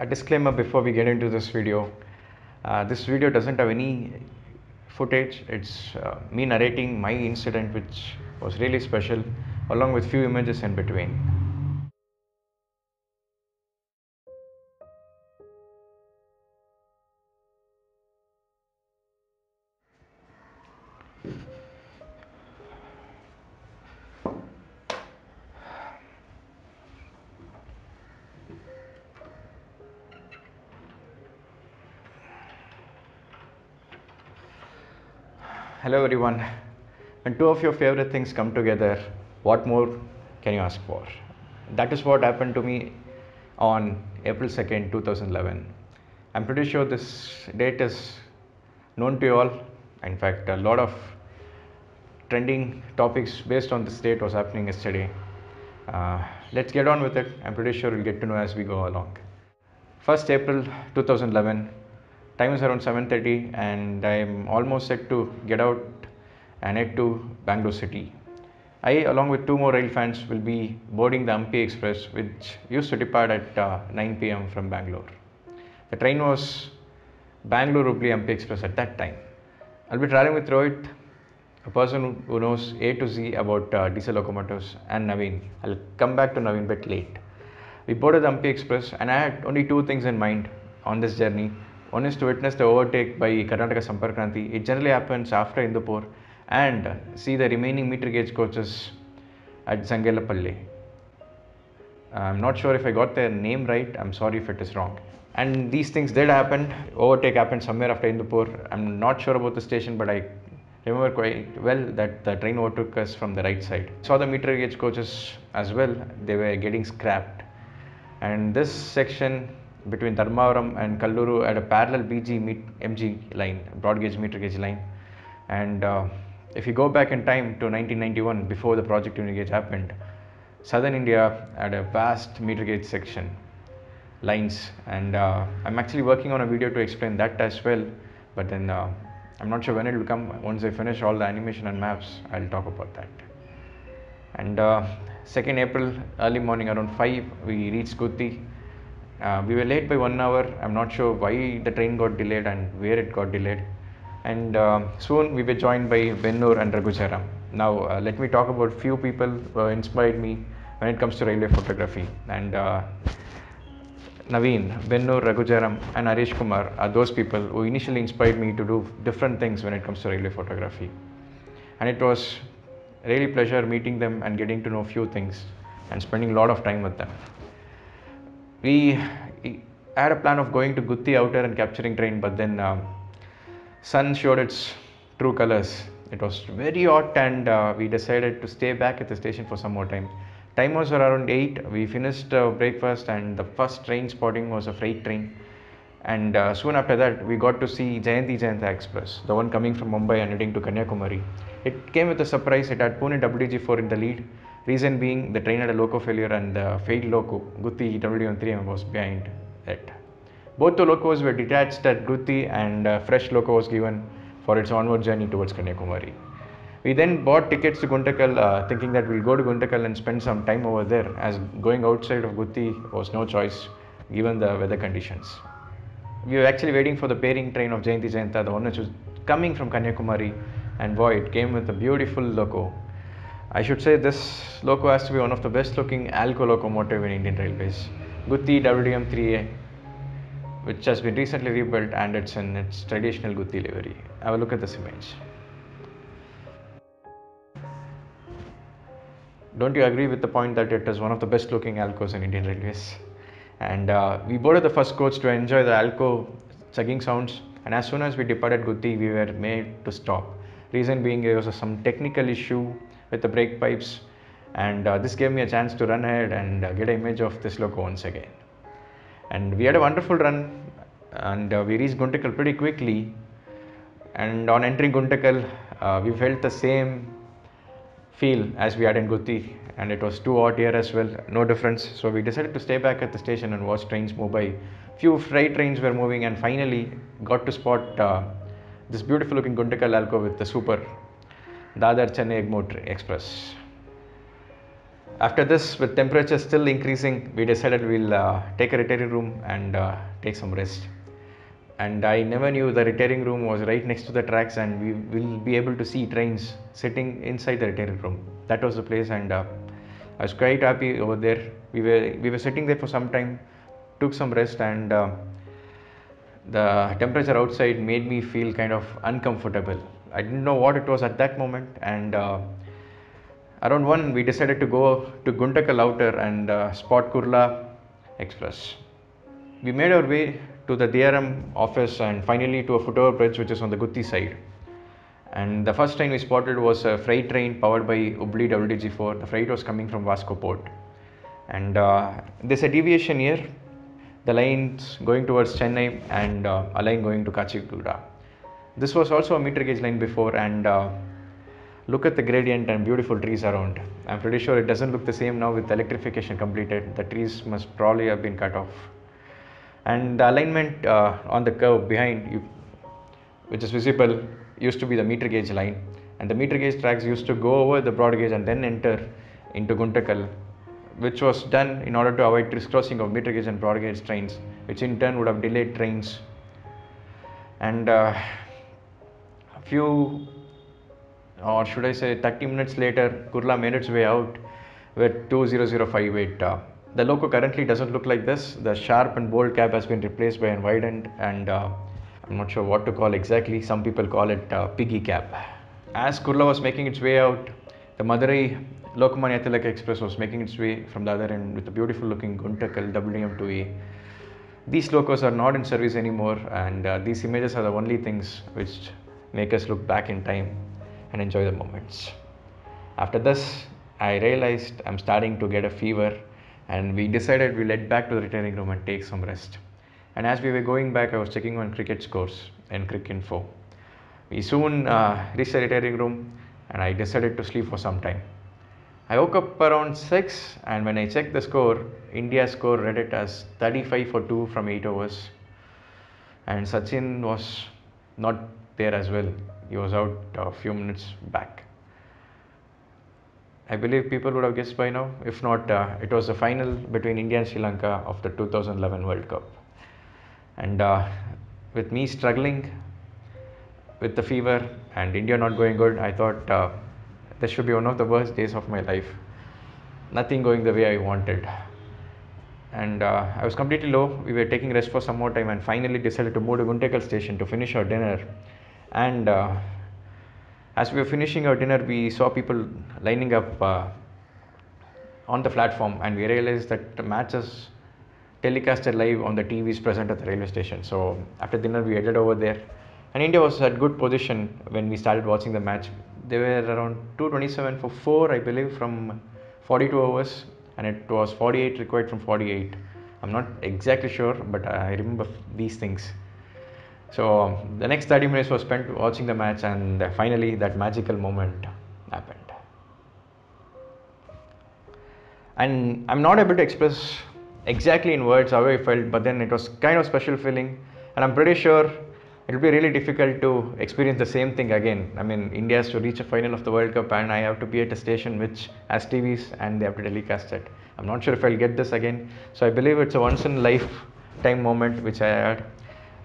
A disclaimer before we get into this video. This video doesn't have any footage. It's me narrating my incident, which was really special, along with few images in between. Hello everyone, when two of your favorite things come together, what more can you ask for? That is what happened to me on April 2nd, 2011. I'm pretty sure this date is known to you all. In fact, a lot of trending topics based on this date was happening yesterday. Let's get on with it. I'm pretty sure we'll get to know as we go along. 1st April 2011. Time is around 7:30 and I'm almost set to get out and head to Bangalore city. I, along with two more rail fans, will be boarding the Hampi Express, which used to depart at 9 p.m. from Bangalore. The train was Bangalore Ubli Hampi Express at that time. I'll be traveling with Rohit, a person who knows A to Z about diesel locomotives, and Naveen. I'll come back to Naveen a bit late. We boarded the Hampi Express and I had only two things in mind on this journey. One is to witness the overtake by Karnataka Samparkranti. It generally happens after Indupur, and see the remaining meter gauge coaches at Zangelapalle. I'm not sure if I got their name right. I'm sorry if it is wrong. And these things did happen. Overtake happened somewhere after Indupur. I'm not sure about the station, but I remember quite well that the train overtook us from the right side. Saw the meter gauge coaches as well. They were getting scrapped, and this section between Dharmavaram and Kalluru at a parallel BG MG line, broad gauge meter gauge line. And if you go back in time to 1991, before the project unit gauge happened, southern India had a vast meter gauge section lines, and I'm actually working on a video to explain that as well, but then I'm not sure when it will come. Once I finish all the animation and maps, I'll talk about that. And 2nd April, early morning around 5, we reached Gooty. We were late by 1 hour. I'm not sure why the train got delayed and where it got delayed. And soon we were joined by Bennoor and Ragujaram. Now let me talk about few people who inspired me when it comes to railway photography. And Naveen, Bennoor, Ragujaram and Aresh Kumar are those people who initially inspired me to do different things when it comes to railway photography. And it was really a pleasure meeting them and getting to know a few things and spending a lot of time with them. We had a plan of going to Gooty outer and capturing train, but then sun showed its true colors. It was very hot, and we decided to stay back at the station for some more time. Time was around 8. We finished breakfast, and the first train spotting was a freight train. And soon after that, we got to see Jayanti Jayanta Express, the one coming from Mumbai and heading to Kanyakumari. It came with a surprise. It had Pune WG4 in the lead. Reason being, the train had a loco failure and the failed loco, Gooty WDM 3M, was behind it. Both the locos were detached at Gooty, and a fresh loco was given for its onward journey towards Kanyakumari. We then bought tickets to Guntakal, thinking that we'll go to Guntakal and spend some time over there, as going outside of Gooty was no choice given the weather conditions. We were actually waiting for the pairing train of Jayanti Jayanta, the one which was coming from Kanyakumari, and boy, it came with a beautiful loco. I should say this loco has to be one of the best looking Alco locomotive in Indian Railways. Gooty WDM 3A, which has been recently rebuilt, and it's in its traditional Gooty livery. Have a look at this image. Don't you agree with the point that it is one of the best looking Alcos in Indian Railways? And we boarded the first coach to enjoy the Alco chugging sounds, and as soon as we departed Gooty, we were made to stop. Reason being, there was some technical issue with the brake pipes, and this gave me a chance to run ahead and get an image of this loco once again. And we had a wonderful run, and we reached Guntakal pretty quickly. And on entering Guntakal, we felt the same feel as we had in Gooty, and it was too hot here as well, no difference. So we decided to stay back at the station and watch trains move by. Few freight trains were moving, and finally got to spot this beautiful looking Guntakal Alco with the super Dadar Chennai Egmore Express. After this, with temperature still increasing, we decided we'll take a retiring room and take some rest. And I never knew the retiring room was right next to the tracks, and we will be able to see trains sitting inside the retiring room. That was the place, and I was quite happy over there. We were sitting there for some time, took some rest, and the temperature outside made me feel kind of uncomfortable. I didn't know what it was at that moment, and around 1 we decided to go to Guntakal outer and spot Kurla Express. We made our way to the DRM office and finally to a footover bridge which is on the Gooty side. And the first train we spotted was a freight train powered by Ubli WDG4. The freight was coming from Vasco port. And there's a deviation here, the lines going towards Chennai and a line going to Kachikuda. This was also a meter gauge line before, and look at the gradient and beautiful trees around. I'm pretty sure it doesn't look the same now with electrification completed. The trees must probably have been cut off. And the alignment on the curve behind you, which is visible, used to be the meter gauge line, and the meter gauge tracks used to go over the broad gauge and then enter into Guntakal, which was done in order to avoid crisscrossing of meter gauge and broad gauge trains, which in turn would have delayed trains. And a few, or should I say 30 minutes later, Kurla made its way out with 20058. The loco currently doesn't look like this. The sharp and bold cab has been replaced by a widened, and I'm not sure what to call exactly. Some people call it piggy cab. As Kurla was making its way out, the Madurai Lokmanya Tilak Express was making its way from the other end with a beautiful looking Guntakal WM2E. These locos are not in service anymore, and these images are the only things which make us look back in time and enjoy the moments. After this, I realized I'm starting to get a fever, and we decided we'll head back to the retiring room and take some rest. And as we were going back, I was checking on cricket scores in Crick info. We soon reached the retiring room, and I decided to sleep for some time. I woke up around 6, and when I checked the score, India's score read it as 35 for 2 from 8 overs. And Sachin was not there as well. He was out a few minutes back. I believe people would have guessed by now. If not, it was the final between India and Sri Lanka of the 2011 World Cup. And with me struggling with the fever and India not going good, I thought this should be one of the worst days of my life. Nothing going the way I wanted. And I was completely low. We were taking rest for some more time and finally decided to move to Guntakal station to finish our dinner. And as we were finishing our dinner, we saw people lining up on the platform, and we realized that the matches telecasted live on the TVs present at the railway station. So after dinner, we headed over there. And India was at good position when we started watching the match. They were around 227 for 4, I believe, from 42 overs, and it was 48 required from 48. I'm not exactly sure, but I remember these things. So the next 30 minutes was spent watching the match, and finally that magical moment happened. And I'm not able to express exactly in words how I felt, but then it was kind of special feeling, and I'm pretty sure it'll be really difficult to experience the same thing again. I mean, India has to reach a final of the World Cup, and I have to be at a station which has TVs and they have to telecast it. I'm not sure if I'll get this again. So I believe it's a once in a lifetime moment which I had.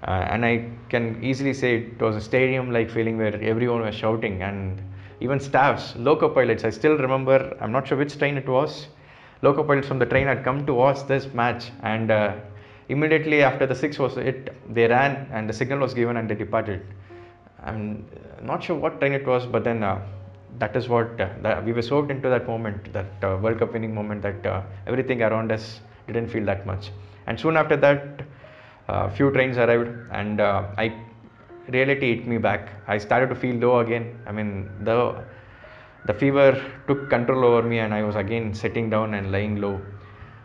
And I can easily say it was a stadium-like feeling where everyone was shouting, and even staffs, loco pilots. I still remember, I'm not sure which train it was. Loco pilots from the train had come to watch this match, and immediately after the 6 was hit, they ran and the signal was given and they departed. I'm not sure what train it was, but then that is what we were soaked into that moment, that World Cup winning moment, that everything around us didn't feel that much. And soon after that, few trains arrived, and reality hit me back. I started to feel low again. I mean, the fever took control over me, and I was again sitting down and lying low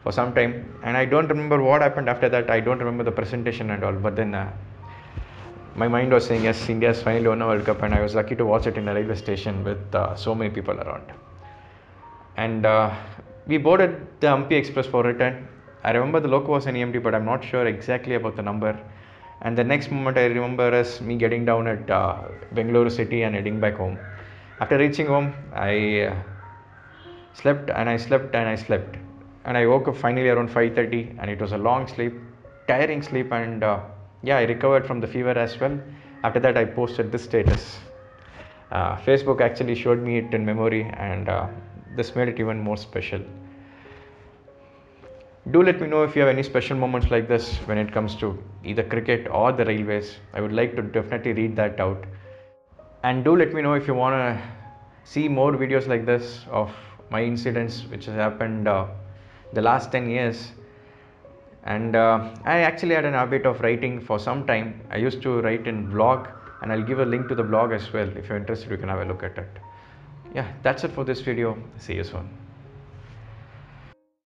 for some time. And I don't remember what happened after that. I don't remember the presentation at all. But then my mind was saying, yes, India has finally won a World Cup, and I was lucky to watch it in a railway station with so many people around. And we boarded the Hampi Express for return. I remember the loco was an EMT, but I'm not sure exactly about the number. And the next moment I remember is me getting down at Bangalore city and heading back home. After reaching home, I Slept and I slept and I slept. And I woke up finally around 5:30 and it was a long sleep, tiring sleep, and yeah, I recovered from the fever as well. After that, I posted this status. Facebook actually showed me it in memory, and this made it even more special. Do let me know if you have any special moments like this when it comes to either cricket or the railways. I would like to definitely read that out. And do let me know if you want to see more videos like this of my incidents which has happened the last 10 years. And I actually had an habit of writing for some time. I used to write in blog, and I'll give a link to the blog as well. If you're interested, you can have a look at it. Yeah, that's it for this video. See you soon.